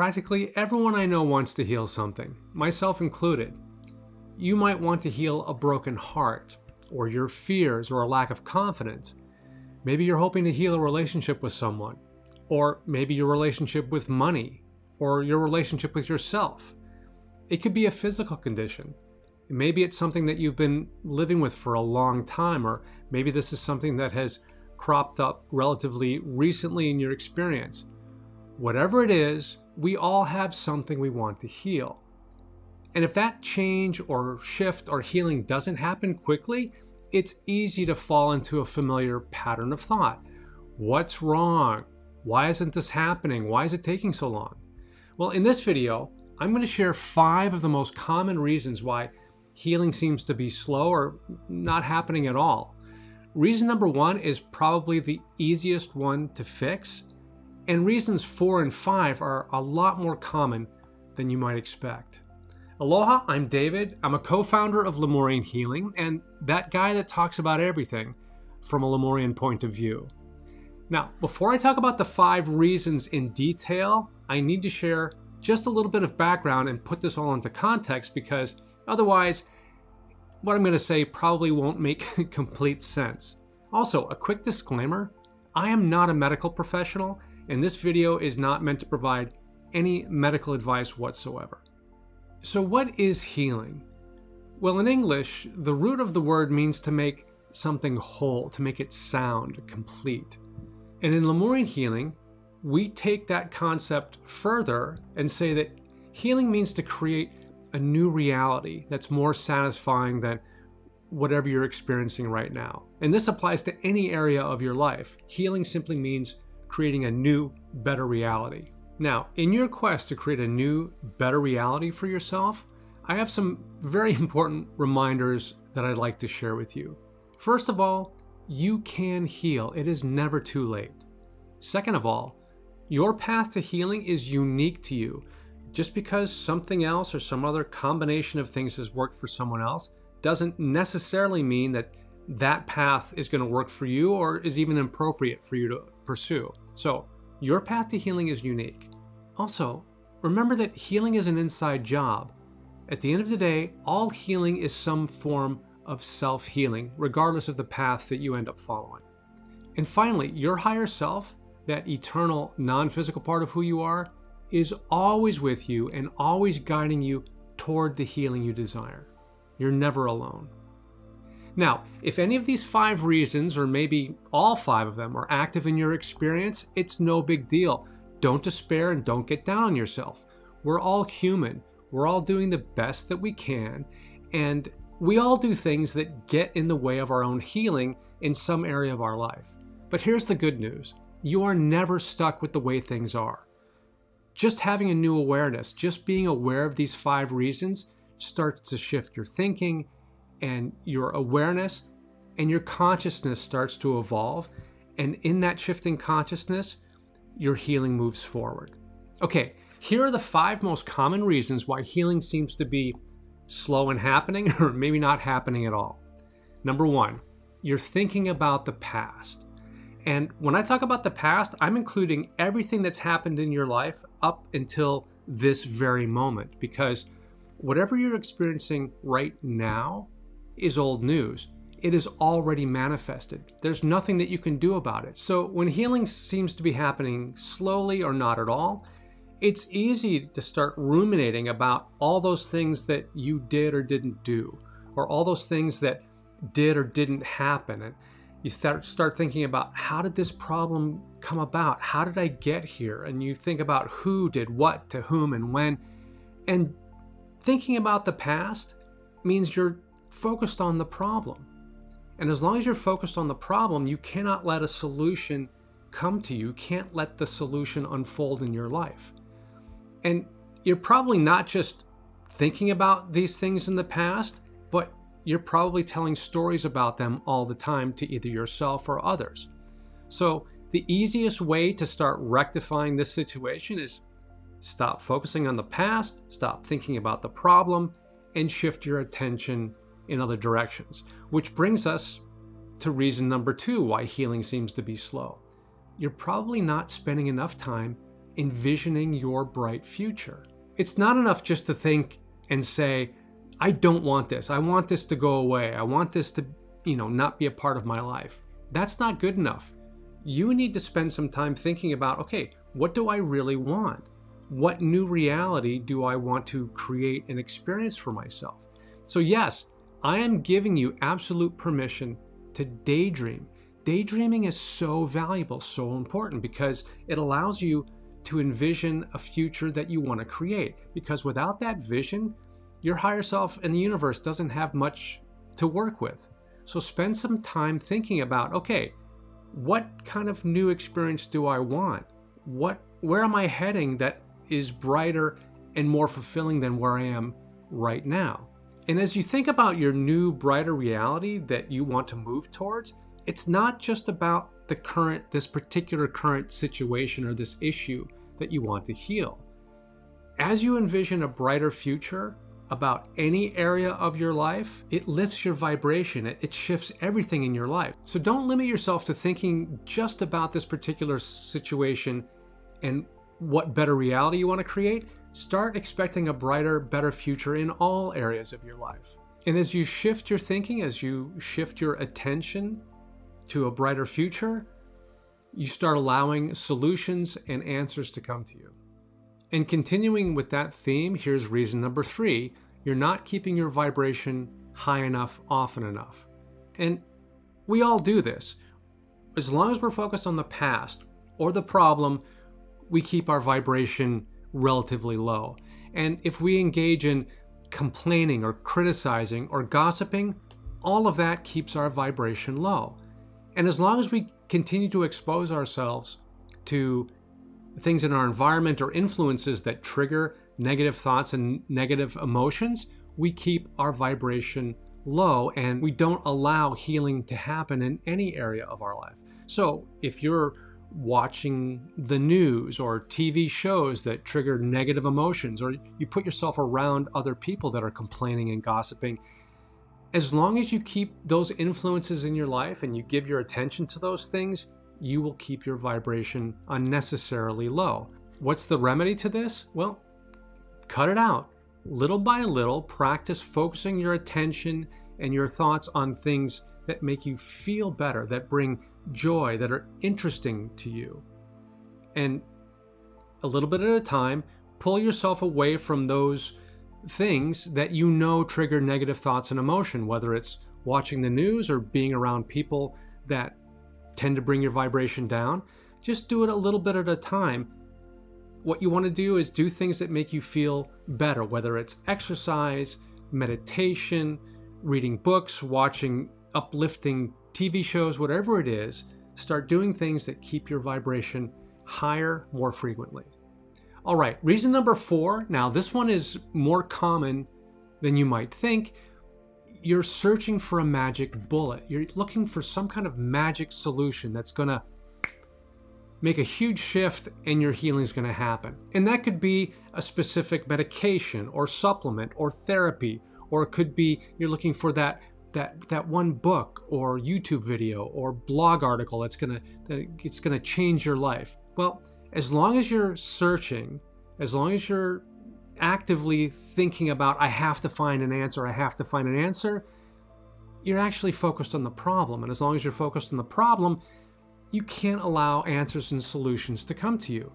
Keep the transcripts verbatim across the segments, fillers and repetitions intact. Practically everyone I know wants to heal something, myself included. You might want to heal a broken heart, or your fears, or a lack of confidence. Maybe you're hoping to heal a relationship with someone, or maybe your relationship with money, or your relationship with yourself. It could be a physical condition. Maybe it's something that you've been living with for a long time, or maybe this is something that has cropped up relatively recently in your experience. Whatever it is, we all have something we want to heal. And if that change or shift or healing doesn't happen quickly, it's easy to fall into a familiar pattern of thought. What's wrong? Why isn't this happening? Why is it taking so long? Well, in this video, I'm going to share five of the most common reasons why healing seems to be slow or not happening at all. Reason number one is probably the easiest one to fix, and reasons four and five are a lot more common than you might expect. Aloha, I'm David. I'm a co-founder of Lemurian Healing, and that guy that talks about everything from a Lemurian point of view. Now, before I talk about the five reasons in detail, I need to share just a little bit of background and put this all into context, because otherwise, what I'm going to say probably won't make complete sense. Also, a quick disclaimer, I am not a medical professional, and this video is not meant to provide any medical advice whatsoever. So what is healing? Well, in English, the root of the word means to make something whole, to make it sound, complete. And in Lemurian healing, we take that concept further and say that healing means to create a new reality that's more satisfying than whatever you're experiencing right now. And this applies to any area of your life. Healing simply means creating a new, better reality. Now, in your quest to create a new, better reality for yourself, I have some very important reminders that I'd like to share with you. First of all, you can heal. It is never too late. Second of all, your path to healing is unique to you. Just because something else or some other combination of things has worked for someone else doesn't necessarily mean that that path is going to work for you or is even appropriate for you to pursue. So your path to healing is unique. Also, remember that healing is an inside job. At the end of the day, all healing is some form of self-healing, regardless of the path that you end up following. And finally, your higher self, that eternal non-physical part of who you are, is always with you and always guiding you toward the healing you desire. You're never alone. Now, if any of these five reasons, or maybe all five of them, are active in your experience, it's no big deal. Don't despair and don't get down on yourself. We're all human. We're all doing the best that we can, and we all do things that get in the way of our own healing in some area of our life. But here's the good news. You are never stuck with the way things are. Just having a new awareness, just being aware of these five reasons, starts to shift your thinking and your awareness, and your consciousness starts to evolve. And in that shifting consciousness, your healing moves forward. Okay, here are the five most common reasons why healing seems to be slow in happening, or maybe not happening at all. Number one, you're thinking about the past. And when I talk about the past, I'm including everything that's happened in your life up until this very moment, because whatever you're experiencing right now is old news. It is already manifested. There's nothing that you can do about it. So when healing seems to be happening slowly or not at all, it's easy to start ruminating about all those things that you did or didn't do, or all those things that did or didn't happen. And you start, start thinking about, how did this problem come about? How did I get here? And you think about who did what to whom and when. And thinking about the past means you're focused on the problem. And as long as you're focused on the problem, you cannot let a solution come to you. You can't let the solution unfold in your life. And you're probably not just thinking about these things in the past, but you're probably telling stories about them all the time to either yourself or others. So the easiest way to start rectifying this situation is stop focusing on the past, stop thinking about the problem, and shift your attention in other directions. Which brings us to reason number two why healing seems to be slow. You're probably not spending enough time envisioning your bright future. It's not enough just to think and say, I don't want this. I want this to go away. I want this to, you know, not be a part of my life. That's not good enough. You need to spend some time thinking about, okay, what do I really want? What new reality do I want to create and experience for myself? So yes, I am giving you absolute permission to daydream. Daydreaming is so valuable, so important, because it allows you to envision a future that you want to create. Because without that vision, your higher self and the universe doesn't have much to work with. So spend some time thinking about, okay, what kind of new experience do I want? What, where am I heading that is brighter and more fulfilling than where I am right now? And as you think about your new, brighter reality that you want to move towards, it's not just about the current, this particular current situation or this issue that you want to heal. As you envision a brighter future about any area of your life, it lifts your vibration, it, it shifts everything in your life. So don't limit yourself to thinking just about this particular situation and what better reality you want to create. Start expecting a brighter, better future in all areas of your life. And as you shift your thinking, as you shift your attention to a brighter future, you start allowing solutions and answers to come to you. And continuing with that theme, here's reason number three. You're not keeping your vibration high enough, often enough. And we all do this. As long as we're focused on the past or the problem, we keep our vibration relatively low. And if we engage in complaining or criticizing or gossiping, all of that keeps our vibration low. And as long as we continue to expose ourselves to things in our environment or influences that trigger negative thoughts and negative emotions, we keep our vibration low and we don't allow healing to happen in any area of our life. So if you're watching the news or T V shows that trigger negative emotions, or you put yourself around other people that are complaining and gossiping, as long as you keep those influences in your life and you give your attention to those things, you will keep your vibration unnecessarily low. What's the remedy to this? Well, cut it out. Little by little, practice focusing your attention and your thoughts on things that make you feel better, that bring joy, that are interesting to you. And a little bit at a time, pull yourself away from those things that you know trigger negative thoughts and emotion, whether it's watching the news or being around people that tend to bring your vibration down. Just do it a little bit at a time. What you want to do is do things that make you feel better, whether it's exercise, meditation, reading books, watching uplifting T V shows, whatever it is. Start doing things that keep your vibration higher more frequently. All right, reason number four. Now, this one is more common than you might think. You're searching for a magic bullet. You're looking for some kind of magic solution that's going to make a huge shift and your healing is going to happen. And that could be a specific medication or supplement or therapy, or it could be you're looking for that that that one book or YouTube video or blog article that's going to that it's going to change your life. Well, as long as you're searching, as long as you're actively thinking about, I have to find an answer, I have to find an answer, you're actually focused on the problem. And as long as you're focused on the problem, you can't allow answers and solutions to come to you.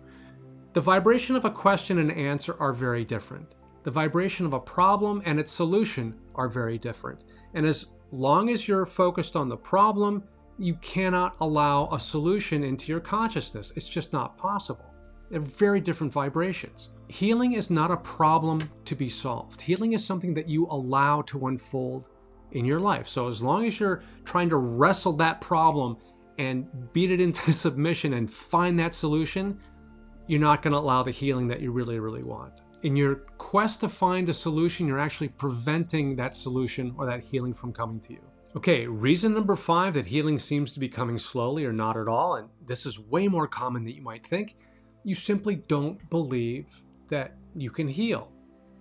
The vibration of a question and answer are very different. The vibration of a problem and its solution are very different. And as long as you're focused on the problem, you cannot allow a solution into your consciousness. It's just not possible. They're very different vibrations. Healing is not a problem to be solved. Healing is something that you allow to unfold in your life. So as long as you're trying to wrestle that problem and beat it into submission and find that solution, you're not going to allow the healing that you really, really want. In your quest to find a solution, you're actually preventing that solution or that healing from coming to you. Okay, reason number five that healing seems to be coming slowly or not at all, and this is way more common than you might think, you simply don't believe that you can heal.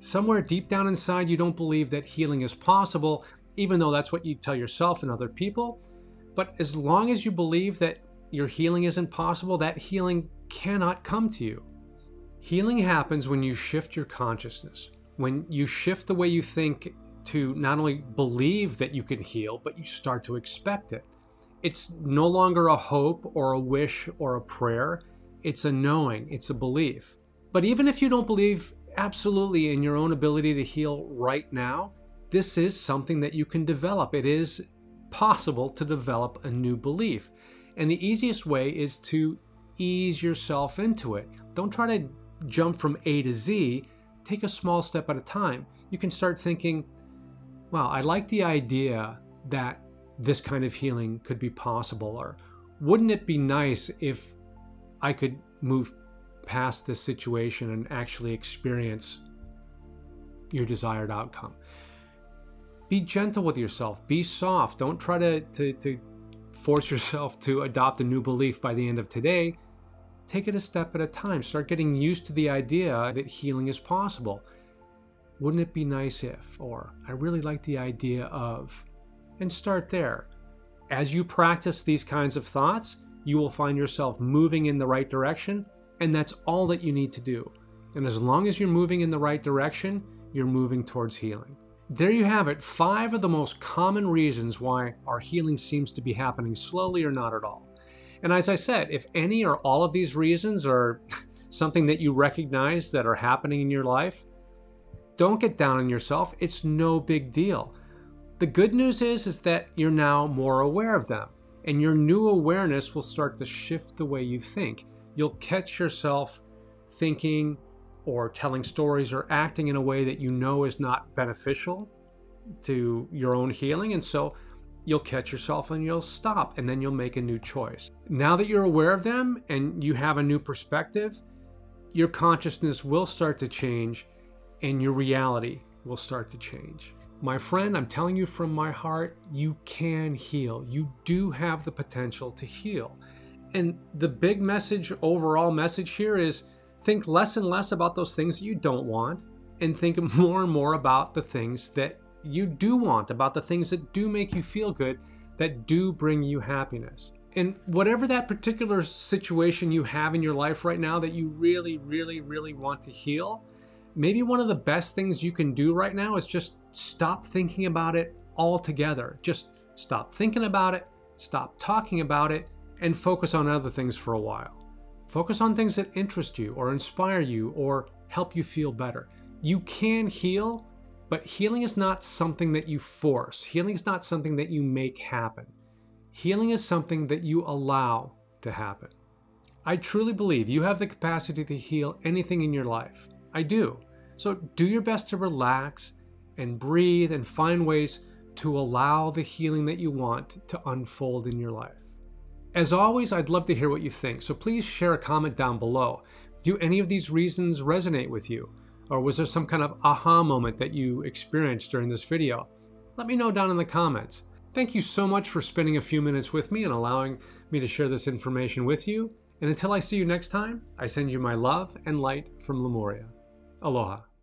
Somewhere deep down inside, you don't believe that healing is possible, even though that's what you tell yourself and other people. But as long as you believe that your healing isn't possible, that healing cannot come to you. Healing happens when you shift your consciousness, when you shift the way you think to not only believe that you can heal, but you start to expect it. It's no longer a hope or a wish or a prayer. It's a knowing, it's a belief. But even if you don't believe absolutely in your own ability to heal right now, this is something that you can develop. It is possible to develop a new belief. And the easiest way is to ease yourself into it. Don't try to jump from A to Z. Take a small step at a time. You can start thinking, wow, I like the idea that this kind of healing could be possible, or wouldn't it be nice if I could move past this situation and actually experience your desired outcome. Be gentle with yourself. Be soft. Don't try to, to, to force yourself to adopt a new belief by the end of today. Take it a step at a time. Start getting used to the idea that healing is possible. Wouldn't it be nice if, or I really like the idea of, and start there. As you practice these kinds of thoughts, you will find yourself moving in the right direction, and that's all that you need to do. And as long as you're moving in the right direction, you're moving towards healing. There you have it, five of the most common reasons why our healing seems to be happening slowly or not at all. And as I said, if any or all of these reasons are something that you recognize that are happening in your life, don't get down on yourself. It's no big deal. The good news is, is that you're now more aware of them, and your new awareness will start to shift the way you think. You'll catch yourself thinking or telling stories or acting in a way that you know is not beneficial to your own healing, and so you'll catch yourself and you'll stop, and then you'll make a new choice. Now that you're aware of them and you have a new perspective, your consciousness will start to change and your reality will start to change. My friend, I'm telling you from my heart, you can heal. You do have the potential to heal. And the big message, overall message here is think less and less about those things that you don't want, and think more and more about the things that you do want, about the things that do make you feel good, that do bring you happiness. And whatever that particular situation you have in your life right now that you really, really, really want to heal, maybe one of the best things you can do right now is just stop thinking about it altogether. Just stop thinking about it, stop talking about it, and focus on other things for a while. Focus on things that interest you or inspire you or help you feel better. You can heal, but healing is not something that you force. Healing is not something that you make happen. Healing is something that you allow to happen. I truly believe you have the capacity to heal anything in your life. I do. So do your best to relax and breathe and find ways to allow the healing that you want to unfold in your life. As always, I'd love to hear what you think, so please share a comment down below. Do any of these reasons resonate with you? Or was there some kind of aha moment that you experienced during this video? Let me know down in the comments. Thank you so much for spending a few minutes with me and allowing me to share this information with you. And until I see you next time, I send you my love and light from Lemuria. Aloha.